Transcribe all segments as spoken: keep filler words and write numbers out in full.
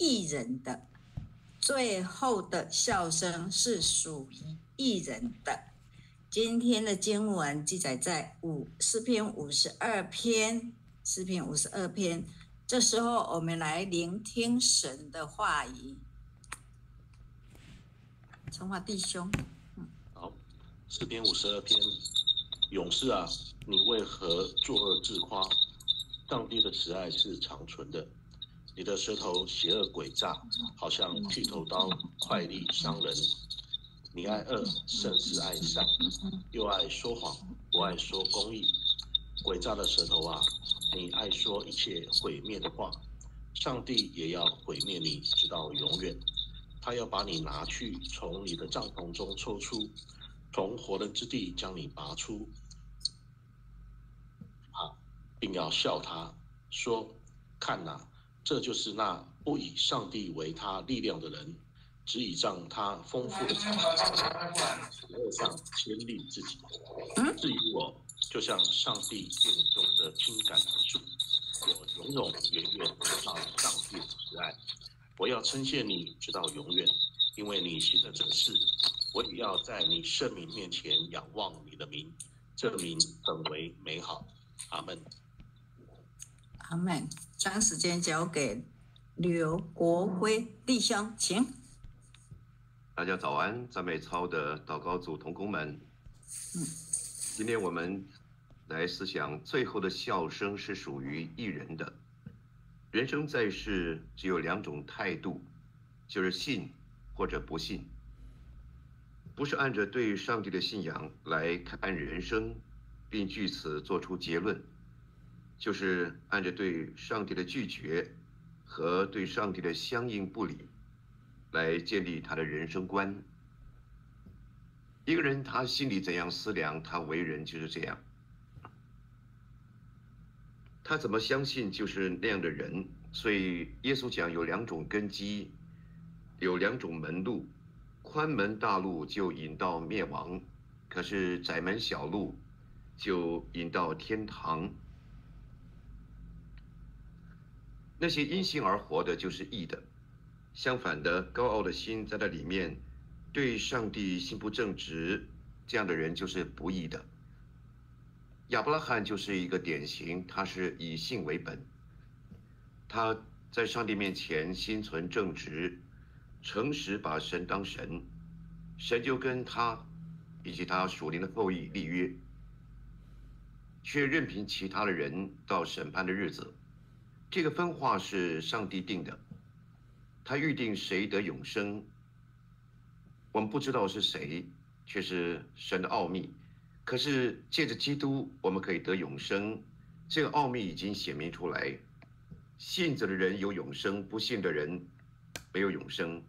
一人的，最后的笑声是属于一人的。今天的经文记载在五诗篇五十二篇，诗篇五十二篇。这时候，我们来聆听神的话语。成华弟兄，嗯，好，诗篇五十二篇，勇士啊，你为何作恶自夸？上帝的慈爱是长存的，你的舌头邪恶诡诈，好像剃头刀，快利伤人。你爱恶，甚至爱善，又爱说谎，不爱说公义。诡诈的舌头啊，你爱说一切毁灭的话，上帝也要毁灭你，直到永远。他要把你拿去，从你的帐篷中抽出，从活人之地将你拔出，啊，并要笑他说：“看哪，这就是那不以上帝为他力量的人。”只倚仗他丰富的财富，使恶上牵立自己。至于我，就像上帝殿中的青橄榄树，我永永远远得到上帝的慈爱。我要称谢你，直到永远，因为你行了这事。我也要在你圣名面前仰望你的名，这名本为美好。阿门。阿门。将时间交给刘国辉弟兄，请。大家早安，赞美操的祷告组同工们，今天我们来思想最后的笑声是属于一人的。人生在世只有两种态度，就是信或者不信。不是按着对上帝的信仰来看人生，并据此做出结论，就是按着对上帝的拒绝和对上帝的相应不理来建立他的人生观。一个人他心里怎样思量，他为人就是这样。他怎么相信就是那样的人。所以耶稣讲有两种根基，有两种门路，宽门大路就引到灭亡，可是窄门小路就引到天堂。那些因信而活的就是义的，相反的，高傲的心在那里面，对上帝心不正直，这样的人就是不义的。亚伯拉罕就是一个典型，他是以信为本，他在上帝面前心存正直，诚实，把神当神，神就跟他以及他属灵的后裔立约，却任凭其他的人到审判的日子。这个分化是上帝定的，他预定谁得永生，我们不知道是谁，却是神的奥秘。可是借着基督，我们可以得永生，这个奥秘已经显明出来。信着的人有永生，不信的人没有永生。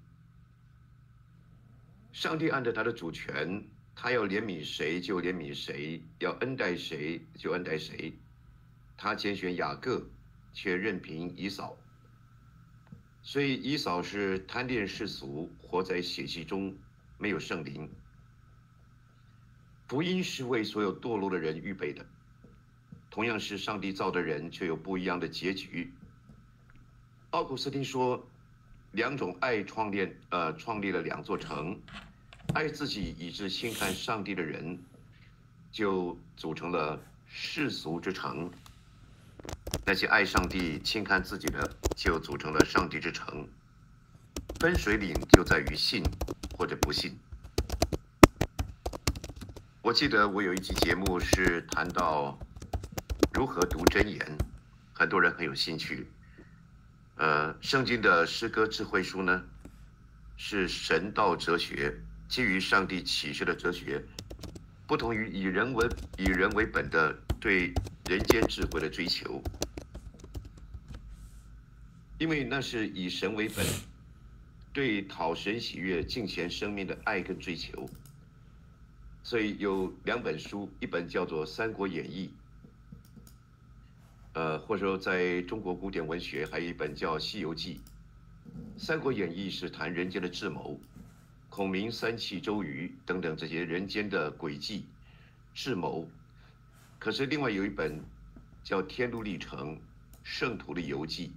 上帝按照他的主权，他要怜悯谁就怜悯谁，要恩待谁就恩待谁。他拣选雅各，却任凭以扫。所以以扫是贪恋世俗，活在血气中，没有圣灵。福音是为所有堕落的人预备的，同样是上帝造的人，却有不一样的结局。奥古斯丁说，两种爱创立呃创立了两座城，爱自己以致轻看上帝的人，就组成了世俗之城。那些爱上帝轻看自己的，就组成了上帝之城。分水岭就在于信或者不信。我记得我有一期节目是谈到如何读箴言，很多人很有兴趣。呃，圣经的诗歌智慧书呢，是神道哲学，基于上帝启示的哲学，不同于以人为以人为本的对人间智慧的追求，因为那是以神为本，对讨神喜悦、敬虔生命的爱跟追求。所以有两本书，一本叫做《三国演义》，呃，或者说在中国古典文学还有一本叫《西游记》。《三国演义》是谈人间的智谋，孔明三气周瑜等等这些人间的诡计、智谋。可是另外有一本叫《天路历程：圣徒的游记》，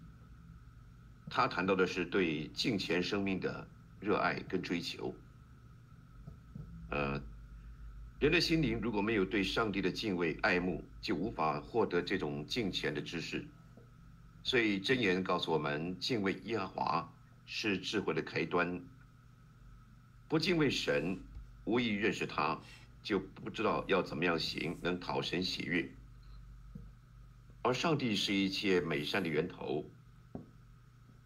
他谈到的是对敬虔生命的热爱跟追求。呃，人的心灵如果没有对上帝的敬畏、爱慕，就无法获得这种敬虔的知识。所以箴言告诉我们，敬畏耶和华是智慧的开端。不敬畏神，无意认识他，就不知道要怎么样行能讨神喜悦。而上帝是一切美善的源头，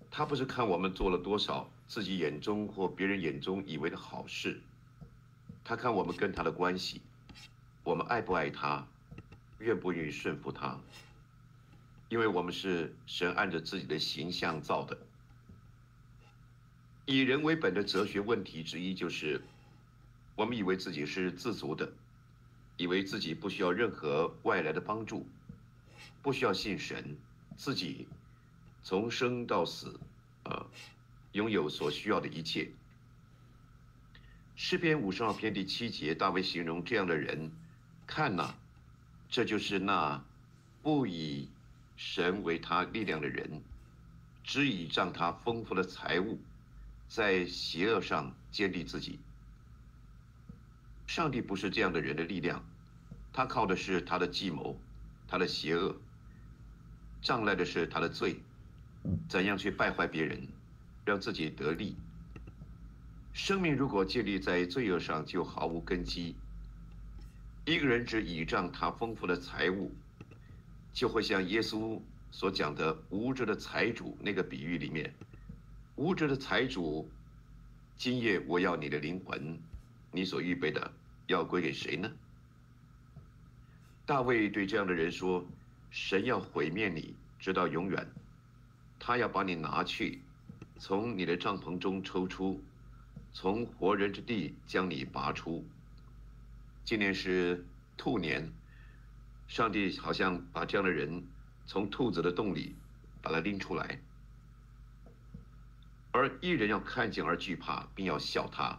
他不是看我们做了多少自己眼中或别人眼中以为的好事，他看我们跟他的关系，我们爱不爱他，愿不愿意顺服他，因为我们是神按着自己的形象造的。以人为本的哲学问题之一就是，我们以为自己是自足的，以为自己不需要任何外来的帮助，不需要信神，自己从生到死，呃，拥有所需要的一切。诗篇五十二篇第七节，大卫形容这样的人：看哪，这就是那不以神为他力量的人，只倚仗他丰富的财物，在邪恶上坚立自己。上帝不是这样的人的力量，他靠的是他的计谋，他的邪恶，障碍的是他的罪，怎样去败坏别人，让自己得利。生命如果建立在罪恶上，就毫无根基。一个人只倚仗他丰富的财物，就会像耶稣所讲的无知的财主那个比喻里面，无知的财主，今夜我要你的灵魂，你所预备的要归给谁呢？大卫对这样的人说，神要毁灭你，直到永远，他要把你拿去，从你的帐篷中抽出，从活人之地将你拔出。今年是兔年，上帝好像把这样的人从兔子的洞里把他拎出来。而一人要看见而惧怕，并要笑他。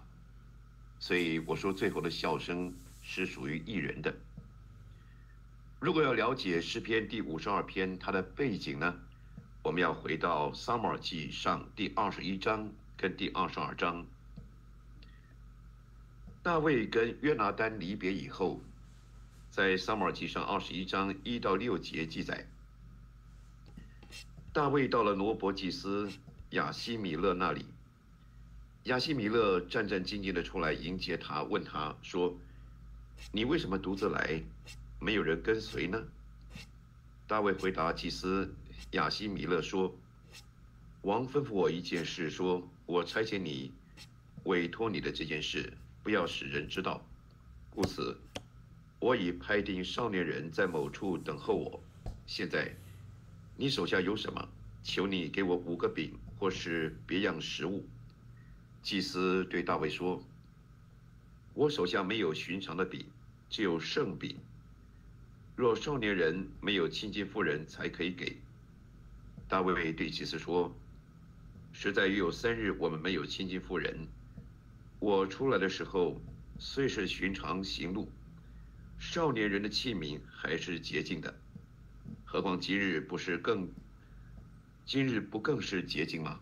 所以我说最后的笑声是属于一人的。如果要了解诗篇第五十二篇它的背景呢，我们要回到撒母耳记上第二十一章跟第二十二章。大卫跟约拿单离别以后，在撒母耳记上二十一章一到六节记载，大卫到了挪伯祭司亚希米勒那里，亚希米勒战战兢兢地出来迎接他，问他说，你为什么独自来，没有人跟随呢？大卫回答祭司亚希米勒说，王吩咐我一件事，说我差遣你，委托你的这件事不要使人知道，故此我已派定少年人在某处等候我。现在你手下有什么，求你给我五个饼或是别样食物。祭司对大卫说，我手下没有寻常的饼，只有圣饼，若少年人没有亲近妇人才可以给。大卫对祭司说，实在约有三日我们没有亲近妇人，我出来的时候虽是寻常行路，少年人的器皿还是洁净的，何况今日不是更今日不更是洁净吗？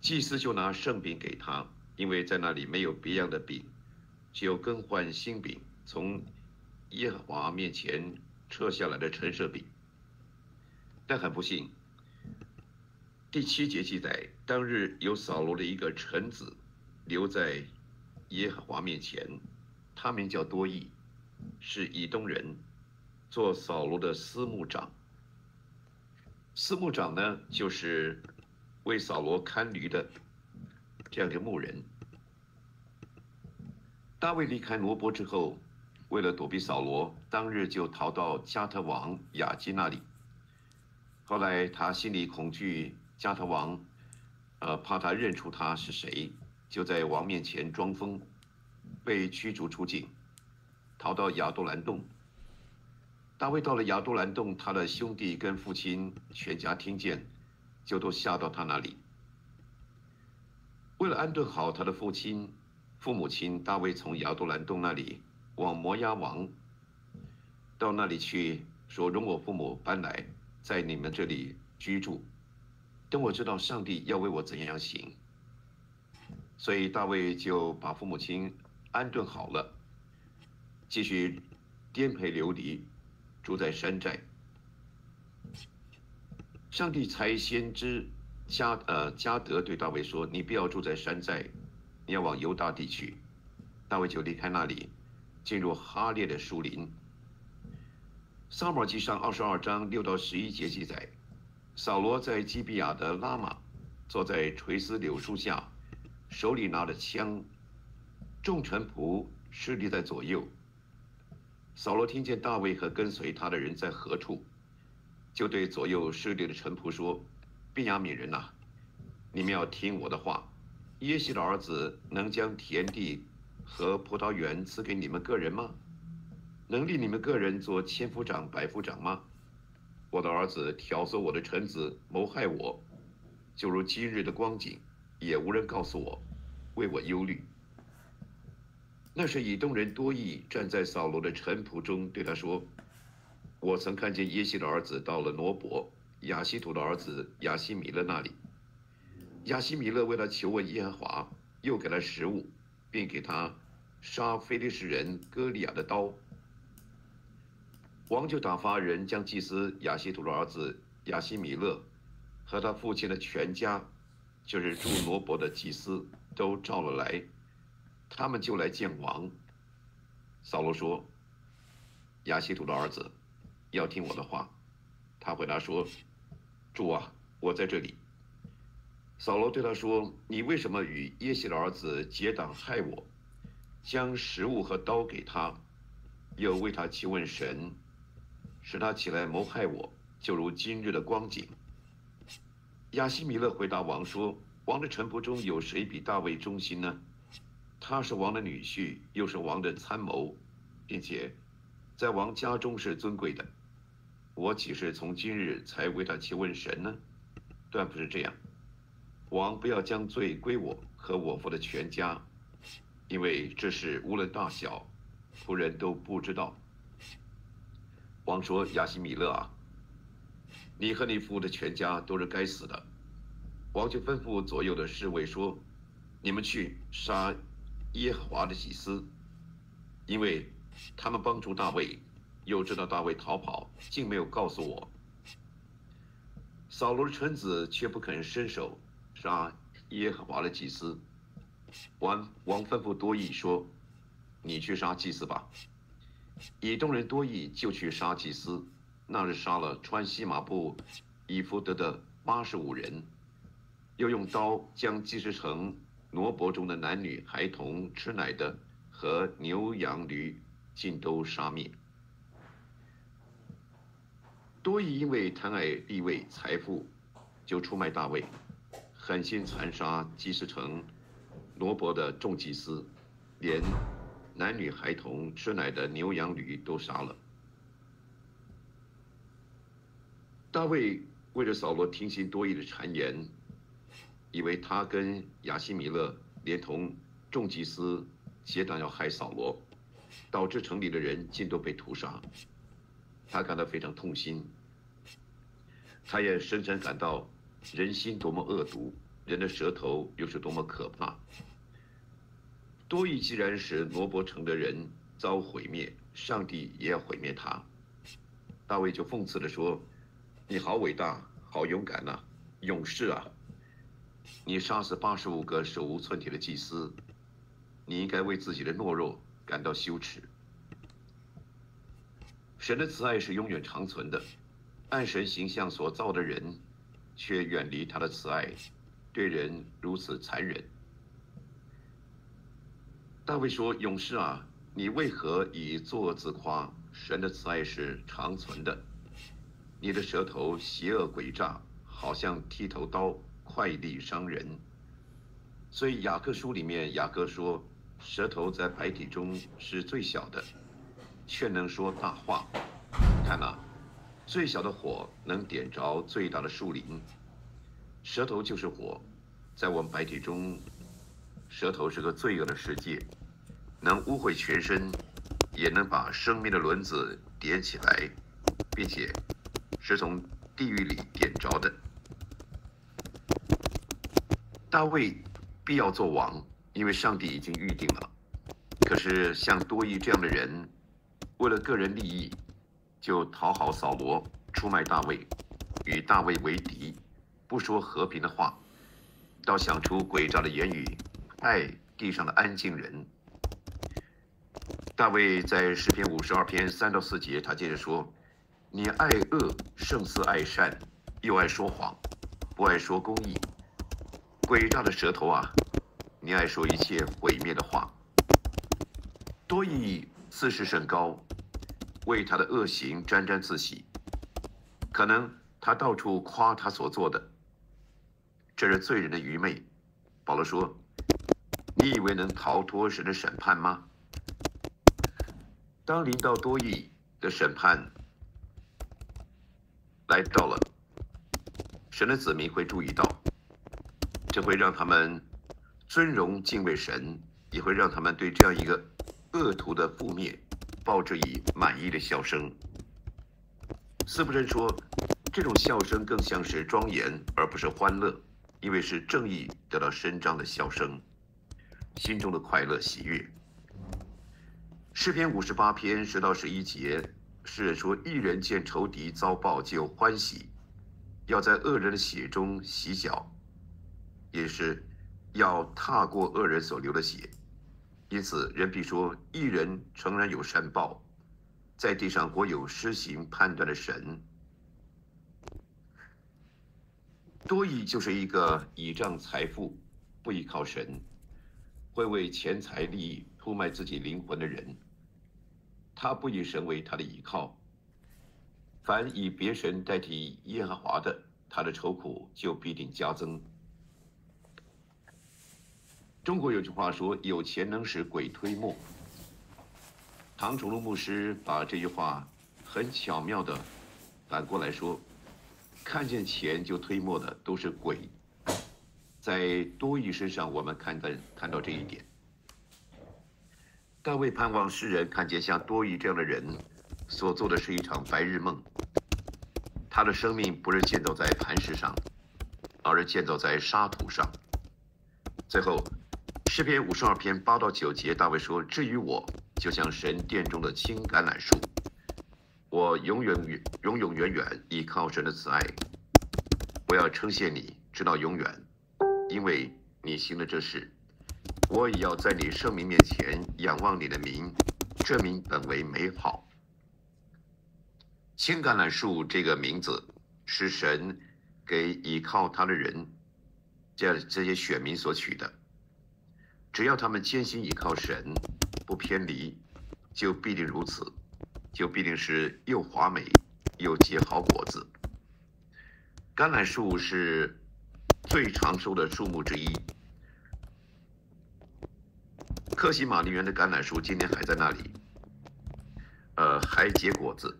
祭司就拿圣饼给他，因为在那里没有别样的饼，只有更换新饼，从耶和华面前撤下来的陈设饼。但很不幸，第七节记载，当日有扫罗的一个臣子留在耶和华面前，他名叫多益，是以东人，做扫罗的司牧长。司牧长呢，就是为扫罗看驴的这样一个牧人。大卫离开挪伯之后，为了躲避扫罗，当日就逃到加特王雅基那里。后来他心里恐惧加特王，呃，怕他认出他是谁，就在王面前装疯，被驱逐出境，逃到亚杜兰洞。大卫到了亚杜兰洞，他的兄弟跟父亲全家听见，就都下到他那里。为了安顿好他的父亲、父母亲，大卫从亚杜兰洞那里往摩押王到那里去，说容我父母搬来，在你们这里居住，等我知道上帝要为我怎样行。所以大卫就把父母亲安顿好了，继续颠沛流离，住在山寨。上帝才先知加呃加德对大卫说：“你不要住在山寨，你要往犹大地区。”大卫就离开那里，进入哈列的树林。撒母耳记上二十二章六到十一节记载，扫罗在基比亚的拉玛，坐在垂丝柳树下，手里拿着枪，众臣仆侍立在左右。扫罗听见大卫和跟随他的人在何处，就对左右侍立的臣仆说：“便雅悯人啊，你们要听我的话。耶西的儿子能将田地和葡萄园赐给你们个人吗？能立你们个人做千夫长、百夫长吗？我的儿子挑唆我的臣子谋害我，就如今日的光景，也无人告诉我，为我忧虑。”那时以东人多益站在扫罗的臣仆中，对他说：“我曾看见耶西的儿子到了挪伯亚希土的儿子亚希米勒那里。亚希米勒为了求问耶和华，又给他食物，并给他杀非利士人歌利亚的刀。王就打发人将祭司亚希土的儿子亚希米勒和他父亲的全家，就是住挪伯的祭司，都召了来，他们就来见王。扫罗说：‘亚希土的儿子，要听我的话。’他回答说：‘主啊，我在这里。’扫罗对他说：‘你为什么与耶西的儿子结党害我，将食物和刀给他，又为他求问神，使他起来谋害我，就如今日的光景？’亚希米勒回答王说：‘王的臣仆中有谁比大卫忠心呢？他是王的女婿，又是王的参谋，并且在王家中是尊贵的。我岂是从今日才为他求问神呢？断不是这样。王不要将罪归我和我父的全家，因为这事无论大小，仆人都不知道。’王说：‘亚希米勒啊，你和你父的全家都是该死的。’王就吩咐左右的侍卫说：‘你们去杀耶和华的祭司，因为他们帮助大卫，又知道大卫逃跑，竟没有告诉我。’扫罗的臣子却不肯伸手杀耶和华的祭司。王王吩咐多益说：‘你去杀祭司吧。’以东人多益就去杀祭司，那日杀了穿细麻布以弗得的八十五人，又用刀将祭司城挪伯中的男女孩童、吃奶的和牛羊驴尽都杀灭。多益因为贪爱地位、财富，就出卖大卫，狠心残杀祭司城挪伯的众祭司，连男女孩童、吃奶的牛羊驴都杀了。大卫为了扫罗听信多益的谗言，以为他跟亚希米勒连同众祭司结党要害扫罗，导致城里的人尽都被屠杀。他感到非常痛心，他也深深感到人心多么恶毒，人的舌头又是多么可怕。多益既然使挪伯城的人遭毁灭，上帝也要毁灭他。大卫就讽刺地说：‘你好伟大，好勇敢啊，勇士啊！你杀死八十五个手无寸铁的祭司，你应该为自己的懦弱感到羞耻。’神的慈爱是永远长存的，按神形象所造的人却远离他的慈爱，对人如此残忍。”大卫说：“勇士啊，你为何以作恶自夸？神的慈爱是长存的。你的舌头邪恶诡诈，好像剃头刀，快利伤人。”所以雅各书里面雅各说：“舌头在百体中是最小的，却能说大话。看啊，最小的火能点着最大的树林。”舌头就是火，在我们百体中，舌头是个罪恶的世界，能污秽全身，也能把生命的轮子点起来，并且是从地狱里点着的。大卫必要做王，因为上帝已经预定了。可是像多益这样的人，为了个人利益，就讨好扫罗，出卖大卫，与大卫为敌，不说和平的话，倒想出诡诈的言语，害地上的安静人。 大卫在诗篇五十二篇三到四节，他接着说：“你爱恶胜似爱善，又爱说谎，不爱说公义。诡诈的舌头啊，你爱说一切毁灭的话。”多益自视甚高，为他的恶行沾沾自喜。可能他到处夸他所做的，这是罪人的愚昧。保罗说：“你以为能逃脱神的审判吗？” 当临到多益的审判来到了，神的子民会注意到，这会让他们尊荣敬畏神，也会让他们对这样一个恶徒的覆灭抱着以满意的笑声。司布真说，这种笑声更像是庄严，而不是欢乐，因为是正义得到伸张的笑声，心中的快乐喜悦。 诗篇五十八篇十到十一节，诗人说：“一人见仇敌遭报就欢喜，要在恶人的血中洗脚，也是要踏过恶人所流的血。因此，人必说：一人诚然有善报，在地上国有施行判断的神。”多益就是一个倚仗财富、不依靠神，会为钱财利益出卖自己灵魂的人。 他不以神为他的倚靠，凡以别神代替耶和华的，他的愁苦就必定加增。中国有句话说：“有钱能使鬼推磨。”唐崇荣牧师把这句话很巧妙的反过来说：“看见钱就推磨的都是鬼。”在多益身上，我们看到看到这一点。 大卫盼望诗人看见像多益这样的人所做的是一场白日梦。他的生命不是建造在磐石上，而是建造在沙土上。最后，诗篇五十二篇八到九节，大卫说：“至于我，就像神殿中的青橄榄树，我永远永永远远依靠神的慈爱。我要称谢你，直到永远，因为你行了这事。” 我也要在你圣名面前仰望你的名，这名本为美好。青橄榄树这个名字是神给倚靠他的人，这这些选民所取的。只要他们艰辛倚靠神，不偏离，就必定如此，就必定是又华美又结好果子。橄榄树是最长寿的树木之一。 克西玛丽园的橄榄树今年还在那里，呃，还结果子。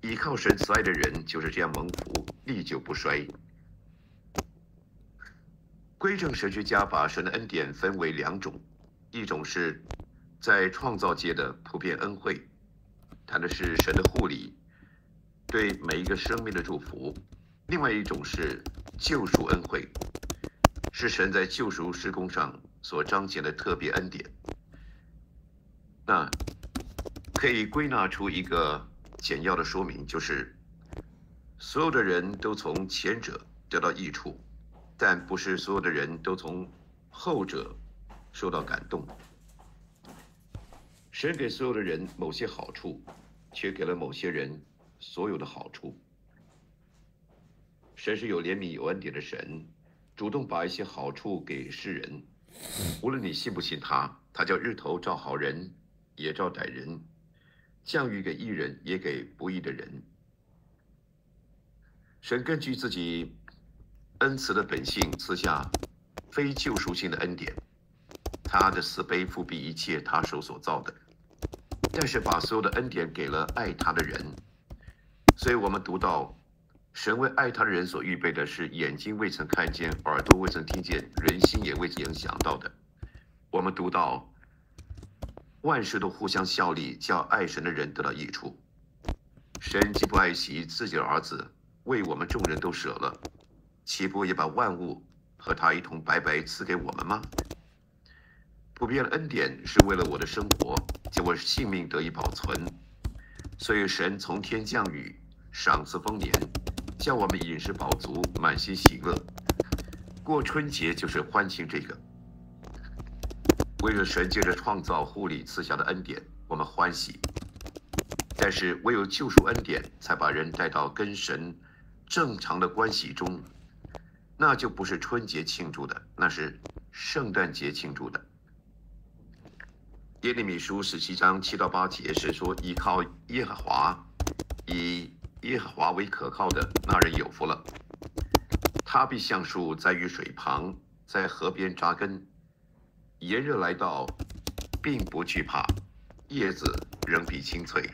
倚靠神慈爱的人就是这样蒙福，历久不衰。归正神学家把神的恩典分为两种，一种是在创造界的普遍恩惠，谈的是神的护理，对每一个生命的祝福；另外一种是救赎恩惠，是神在救赎施工上 所彰显的特别恩典，那可以归纳出一个简要的说明，就是所有的人都从前者得到益处，但不是所有的人都从后者受到感动。神给所有的人某些好处，却给了某些人所有的好处。神是有怜悯、有恩典的神，主动把一些好处给世人。 无论你信不信他，他叫日头照好人，也照歹人；降雨给义人，也给不义的人。神根据自己恩慈的本性赐下非救赎性的恩典，他的慈悲覆庇一切他手所造的，但是把所有的恩典给了爱他的人。所以我们读到， 神为爱他的人所预备的是眼睛未曾看见，耳朵未曾听见，人心也未曾想到的。我们读到，万事都互相效力，叫爱神的人得到益处。神既不爱惜自己的儿子，为我们众人都舍了，岂不也把万物和他一同白白赐给我们吗？普遍的恩典是为了我的生活及我性命得以保存，所以神从天降雨，赏赐丰年，叫我们饮食饱足，满心喜乐。过春节就是欢庆这个。为了神借着创造护理赐下的恩典，我们欢喜。但是唯有救赎恩典，才把人带到跟神正常的关系中，那就不是春节庆祝的，那是圣诞节庆祝的。耶利米书十七章七到八节，神说：“依靠耶和华，以耶和华为可靠的那人有福了。他必像树栽于水旁，在河边扎根，炎热来到，并不惧怕，叶子仍比青翠。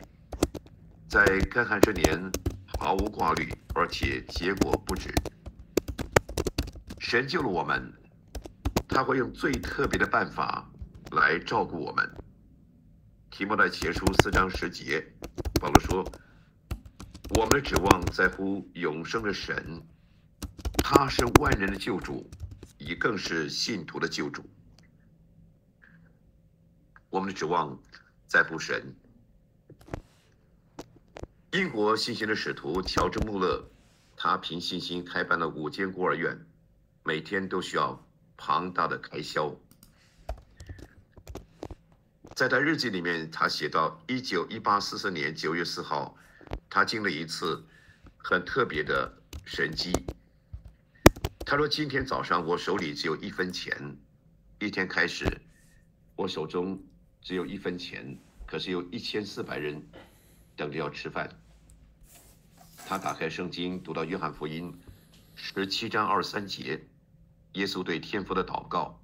在干旱之年，毫无挂虑，而且结果不止。”神救了我们，他会用最特别的办法来照顾我们。提摩太前书四章十节，保罗说：“我们的指望在乎永生的神，他是万人的救主，也更是信徒的救主。”我们的指望在乎神。英国信心的使徒乔治·穆勒，他凭信心开办了五间孤儿院，每天都需要庞大的开销。在他日记里面，他写到一九一八四四年九月四号，他经历一次很特别的神迹。他说：“今天早上我手里只有一分钱，一天开始，我手中只有一分钱，可是有一千四百人等着要吃饭。”他打开圣经，读到约翰福音十七章二三节，耶稣对天父的祷告。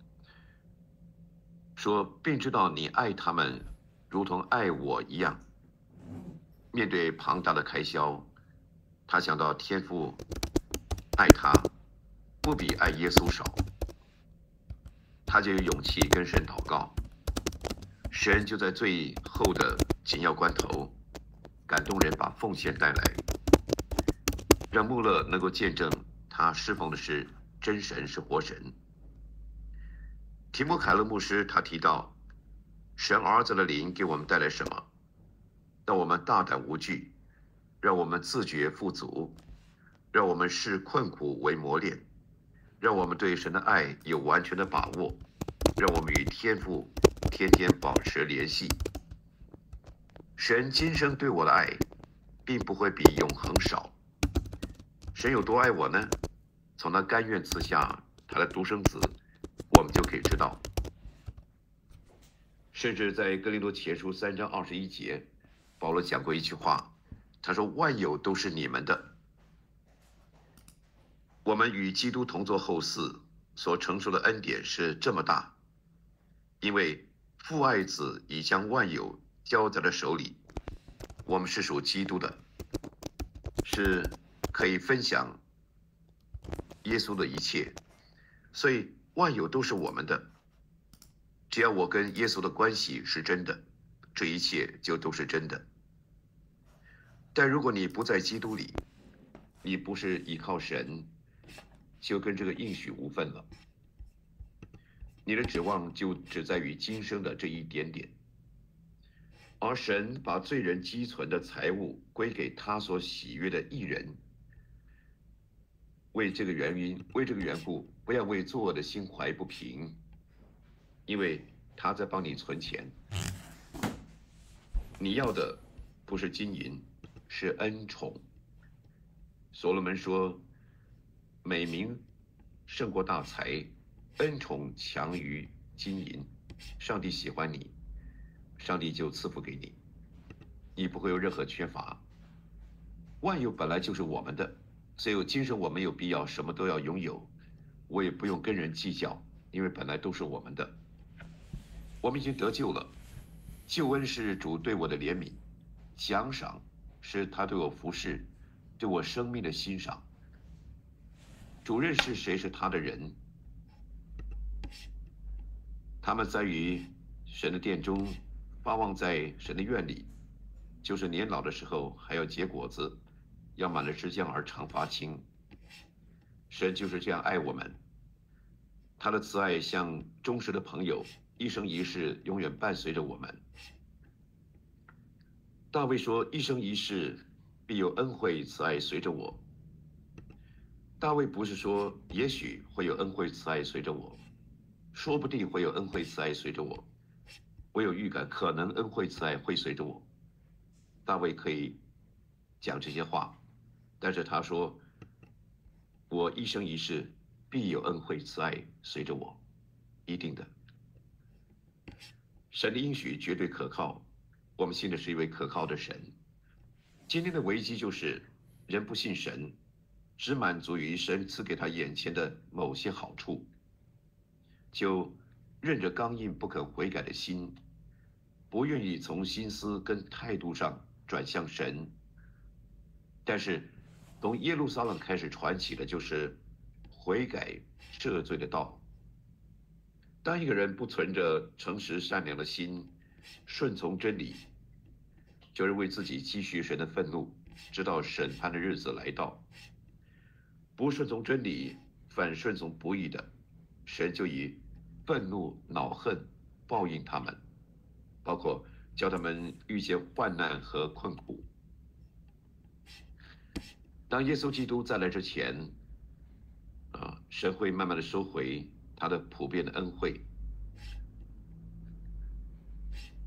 说，并知道你爱他们，如同爱我一样。面对庞大的开销，他想到天父爱他，不比爱耶稣少，他就有勇气跟神祷告。神就在最后的紧要关头，感动人把奉献带来，让穆勒能够见证他侍奉的是真神，是活神。提摩凯勒牧师他提到，神儿子的灵给我们带来什么？让我们大胆无惧，让我们自觉富足，让我们视困苦为磨练，让我们对神的爱有完全的把握，让我们与天父天天保持联系。神今生对我的爱，并不会比永恒少。神有多爱我呢？从他甘愿赐下他的独生子，我们就可以知道。甚至在哥林多前书三章二十一节，保罗讲过一句话，他说：“万有都是你们的。”我们与基督同作后嗣，所承受的恩典是这么大，因为父爱子已将万有交在了手里。我们是属基督的，是可以分享耶稣的一切，所以万有都是我们的。只要我跟耶稣的关系是真的，这一切就都是真的。但如果你不在基督里，你不是依靠神，就跟这个应许无分了。你的指望就只在于今生的这一点点。而神把罪人积存的财物归给他所喜悦的义人。为这个原因，为这个缘故，不要为作恶的心怀不平，因为他在帮你存钱。你要的不是金银，是恩宠。所罗门说：“美名胜过大财，恩宠强于金银。”上帝喜欢你，上帝就赐福给你，你不会有任何缺乏。万有本来就是我们的，所以今生我们有必要什么都要拥有。我也不用跟人计较，因为本来都是我们的。我们已经得救了，救恩是主对我的怜悯，奖赏是他对我服侍、对我生命的欣赏。主认识谁是他的人，他们在于神的殿中，发旺在神的院里，就是年老的时候还要结果子，要满了枝浆而常发青。神就是这样爱我们，他的慈爱像忠实的朋友，一生一世永远伴随着我们。大卫说：“一生一世必有恩惠慈爱随着我。”大卫不是说也许会有恩惠慈爱随着我，说不定会有恩惠慈爱随着我，我有预感可能恩惠慈爱会随着我。大卫可以讲这些话，但是他说：“我一生一世。” 必有恩惠慈爱随着我，一定的。神的应许绝对可靠，我们信的是一位可靠的神。今天的危机就是人不信神，只满足于神赐给他眼前的某些好处，就任着刚硬不肯悔改的心，不愿意从心思跟态度上转向神。但是从耶路撒冷开始传起的就是 悔改赦罪的道。当一个人不存着诚实善良的心，顺从真理，就是为自己积蓄神的愤怒，直到审判的日子来到。不顺从真理，反顺从不义的，神就以愤怒、恼恨报应他们，包括教他们遇见患难和困苦。当耶稣基督再来之前， 啊，神会慢慢的收回他的普遍的恩惠。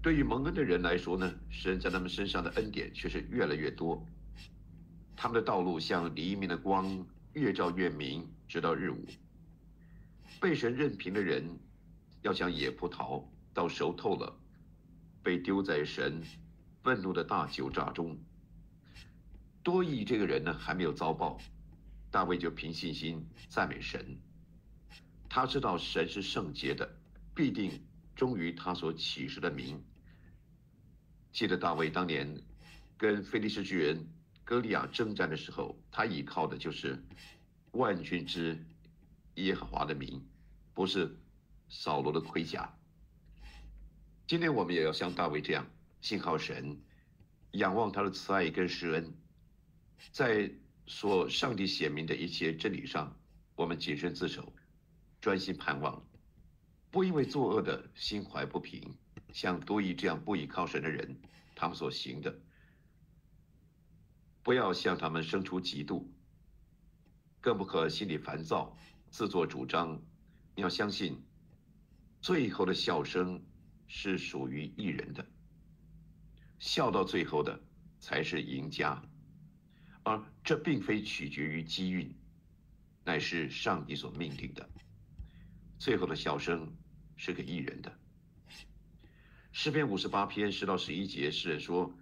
对于蒙恩的人来说呢，神在他们身上的恩典却是越来越多，他们的道路像黎明的光，越照越明，直到日午。被神任凭的人，要像野葡萄到熟透了，被丢在神愤怒的大酒榨中。多益这个人呢，还没有遭报。 大卫就凭信心赞美神，他知道神是圣洁的，必定忠于他所启示的名。记得大卫当年跟非利士巨人歌利亚征战的时候，他倚靠的就是万军之耶和华的名，不是扫罗的盔甲。今天我们也要像大卫这样信靠神，仰望他的慈爱跟施恩，在 所上帝显明的一切真理上，我们谨慎自守，专心盼望，不因为作恶的心怀不平，像多益这样不倚靠神的人，他们所行的，不要向他们生出嫉妒，更不可心里烦躁，自作主张。你要相信，最后的笑声是属于一人的，笑到最后的才是赢家。 而这并非取决于机运，乃是上帝所命定的。最后的笑声是给义人的。诗篇五十八篇十到十一节，诗人说：“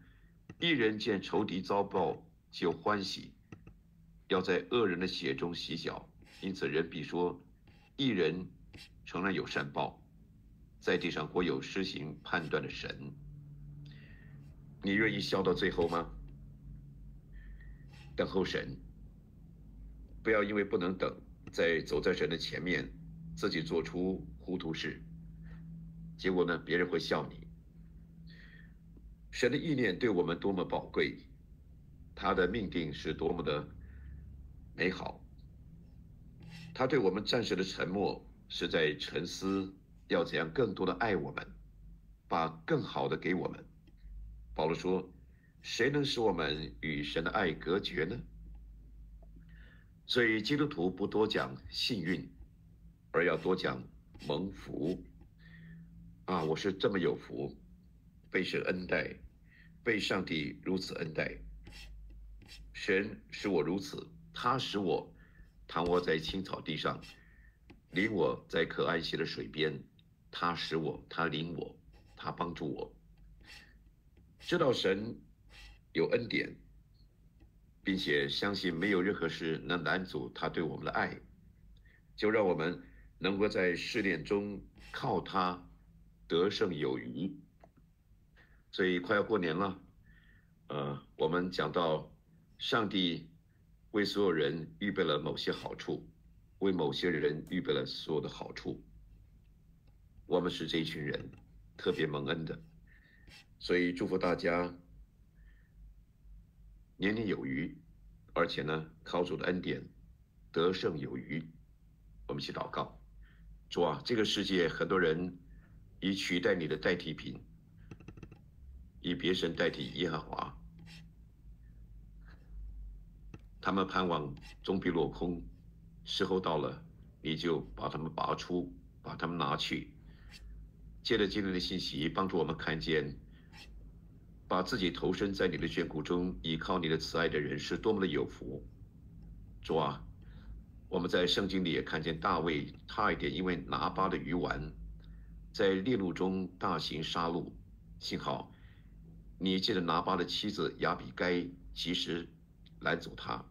义人见仇敌遭报，就欢喜，要在恶人的血中洗脚。因此人必说，义人诚然有善报，在地上国有施行判断的神。”你愿意笑到最后吗？ 等候神，不要因为不能等，在走在神的前面，自己做出糊涂事，结果呢，别人会笑你。神的意念对我们多么宝贵，他的命定是多么的美好。他对我们暂时的沉默，是在沉思要怎样更多的爱我们，把更好的给我们。保罗说： 谁能使我们与神的爱隔绝呢？所以基督徒不多讲幸运，而要多讲蒙福。啊，我是这么有福，被神恩待，被上帝如此恩待。神使我如此，他使我躺卧在青草地上，领我在可安息的水边。他使我，他领我，他帮助我。知道神 有恩典，并且相信没有任何事能拦阻他对我们的爱，就让我们能够在试炼中靠他得胜有余。所以快要过年了，呃，我们讲到上帝为所有人预备了某些好处，为某些人预备了所有的好处。我们是这一群人，特别蒙恩的，所以祝福大家 年年有余，而且呢，靠主的恩典得胜有余。我们一起祷告，主啊，这个世界很多人以取代你的代替品，以别神代替耶和华，他们盼望终必落空。时候到了，你就把他们拔出，把他们拿去。借着今天的信息，帮助我们看见，把自己投身在你的眷顾中，依靠你的慈爱的人是多么的有福。主啊，我们在圣经里也看见大卫差一点因为拿巴的鱼丸，在烈怒中大行杀戮。幸好，你借着拿巴的妻子亚比该及时拦阻他，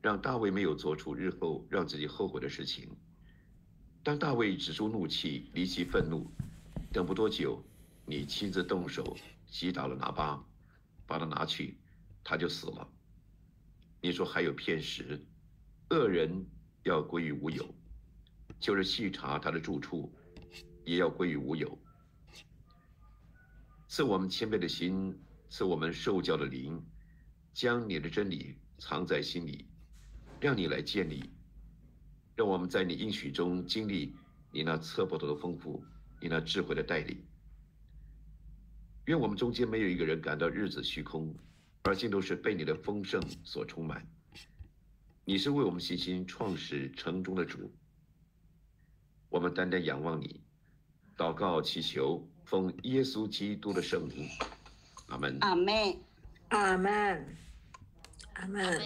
让大卫没有做出日后让自己后悔的事情。当大卫止住怒气，离弃愤怒，等不多久，你亲自动手击倒了拿巴，把他拿去，他就死了。你说还有片时，恶人要归于无有，就是细查他的住处，也要归于无有。赐我们谦卑的心，赐我们受教的灵，将你的真理藏在心里，让你来建立，让我们在你应许中经历你那测不透的丰富，你那智慧的带领。愿我们中间没有一个人感到日子虚空，而尽都是被你的丰盛所充满。你是为我们信心创始成终的主，我们单单仰望你，祷告祈求，奉耶稣基督的圣名，阿门。阿门。阿门。阿门。